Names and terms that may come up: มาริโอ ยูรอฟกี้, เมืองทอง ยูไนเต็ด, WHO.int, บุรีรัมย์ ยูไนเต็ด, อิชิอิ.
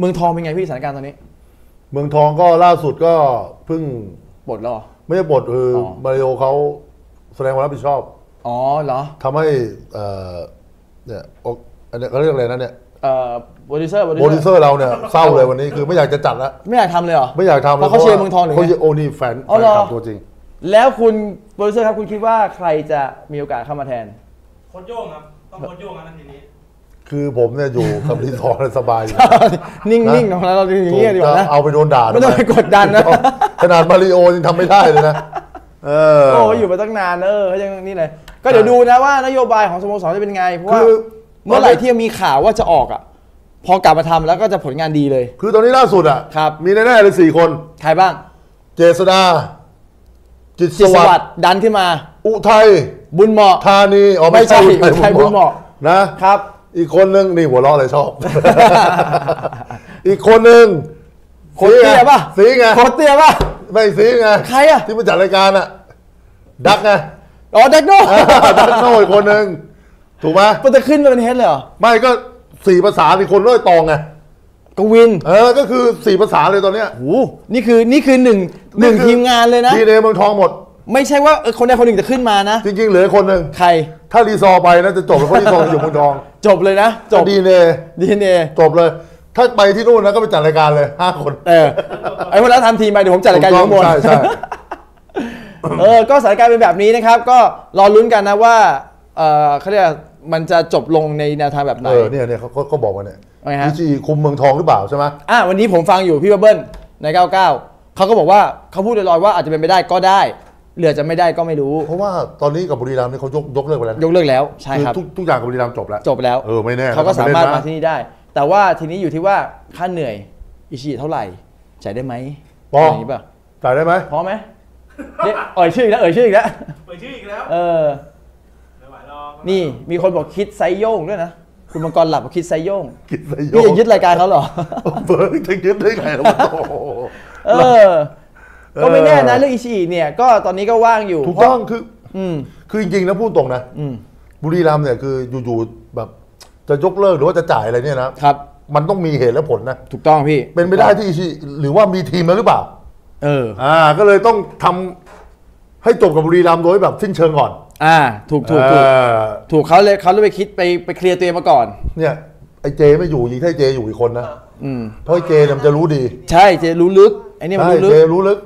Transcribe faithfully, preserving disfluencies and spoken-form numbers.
เมืองทองเป็นไงพี่สถานการณ์ตอนนี้เมืองทองก็ล่าสุดก็เพิ่งปลดแล้วไม่ใช่ปลดคือมาริโอเขาแสดงความรับผิดชอบอ๋อเหรอทำให้เนี่ยเขาเรียกอะไรนะเนี่ยโปรดิวเซอร์โปรดิวเซอร์เราเนี่ยเศร้าเลยวันนี้คือไม่อยากจะจัดแล้วไม่อยากทำเลยเหรอไม่อยากทำเพราะเขาเชียร์เมืองทองหรือเขาเชียร์โอนี่แฟนตัวจริงแล้วคุณโปรดิวเซอร์ครับคุณคิดว่าใครจะมีโอกาสเข้ามาแทนโค้ชโย่งครับต้องโค้ชโย่งนะทีนี้คือผมเนี่ยอยู่กับรีสอร์ทสบายนิ่งๆของเราเราจะอย่างนี้ดีกว่านะเอาไปโดนด่าไม่ต้องไปกดดันนะขนาดมาริโอยังทำไม่ได้เลยนะโอ้อยู่มาตั้งนานเออยังนี่เลยก็เดี๋ยวดูนะว่านโยบายของสโมสรจะเป็นไงเพราะว่าเมื่อไหร่ที่มีข่าวว่าจะออกอ่ะพอกลับมาทำแล้วก็จะผลงานดีเลยคือตอนนี้ล่าสุดอ่ะมีแน่ๆเลยสี่คนใครบ้างเจษฎาจิตสวัสดิ์ดันขึ้นมาอุทัยบุญเหมาะธานีอ๋อไม่ใช่อุทัยบุญเหมาะนะครับอีกคนนึงนี่หัวเราะเลยชอบอีกคนนึงโคตรเตี้ยป่ะสีไงโคตรเตี้ยป่ะไม่สีไงใครอะที่มาจัดรายการอะดักไงอ๋อดักโน่ดักโน่อีกคนนึงถูกไหมมันจะขึ้นมาเป็นเฮดเลยเหรอไม่ก็สี่ภาษาอีกคนเล่ยตองไงกวินเออก็คือสี่ภาษาเลยตอนเนี้ยโหนี่คือนี่คือหนึ่งหนึ่งทีมงานเลยนะทีเดย์เมืองทองหมดไม่ใช่ว่าคนใดคนหนึ่งจะขึ้นมานะจริงๆเหลือคนหนึ่งใครถ้ารีซอไปนะจะจบเพราะรีซออยู่เมืองทองจบเลยนะจบดีเนดีเนจบเลยถ้าไปที่นู่นนะก็ไปจัดรายการเลยห้าคนเออไอ้คนนั้นทำทีมไปเดี๋ยวผมจัดรายการอยู่ข้างบนใช่ใช่เออก็สถานการณ์เป็นแบบนี้นะครับก็รอลุ้นกันนะว่าเออเขาเรียกมันจะจบลงในแนวทางแบบไหนเออเนี่ยเนี่ยเขาก็บอกว่าเนี่ยวิจิคุมเมืองทองหรือเปล่าใช่ไหมอ่ะวันนี้ผมฟังอยู่พี่เบิ้ลในเก้าเก้าเขาก็บอกว่าเขาพูดลอยๆว่าอาจจะเป็นไปได้ก็ได้เหลือจะไม่ได้ก็ไม่รู้เพราะว่าตอนนี้กับบุรีรัมย์นี่เขายกยกเลิกไปแล้วยกเลิกแล้วใช่ครับทุกอย่างกับบุรีรัมย์จบแล้วจบแล้วเออไม่แน่เขาก็สามารถมาที่นี่ได้แต่ว่าทีนี้อยู่ที่ว่าค่าเหนื่อยอิชิเท่าไหร่จ่ายได้ไหมพออย่างนี้ป่ะจ่ายได้ไหมพอไหมเนี่ยเอ่ยชื่ออีกแล้วเอ่ยชื่ออีกแล้วเอ่ยชื่ออีกแล้วเออนี่มีคนบอกคิดไซโย่งด้วยนะคุณมังกรหลับบอกคิดไซโย่งคิดไซโย่งนี่จะยึดรายการเขาเหรอเบิร์ดจะยึดได้ไงล่ะเออก็ไม่แน่นะเรื่องอิชิเนี่ยก็ตอนนี้ก็ว่างอยู่ถูกต้องคือคือจริงๆแล้วพูดตรงนะบุรีรัมย์เนี่ยคืออยู่ๆแบบจะยกเลิกหรือว่าจะจ่ายอะไรเนี่ยนะครับมันต้องมีเหตุและผลนะถูกต้องพี่เป็นไม่ได้ที่อิชิหรือว่ามีทีมแล้วหรือเปล่าเอออ่าก็เลยต้องทำให้จบกับบุรีรัมย์โดยแบบสิ้นเชิงก่อนอ่าถูกถูกถูกถูกเขาเลยเขาเลยไปคิดไปไปเคลียร์ตัวเองมาก่อนเนี่ยไอ้เจไม่อยู่ยิงถ้าเจอยู่อีกคนนะเพราะไอ้เจมันจะรู้ดีใช่เจรู้ลึกไอ้นี่มันรู้ลึกเจรู้ลึก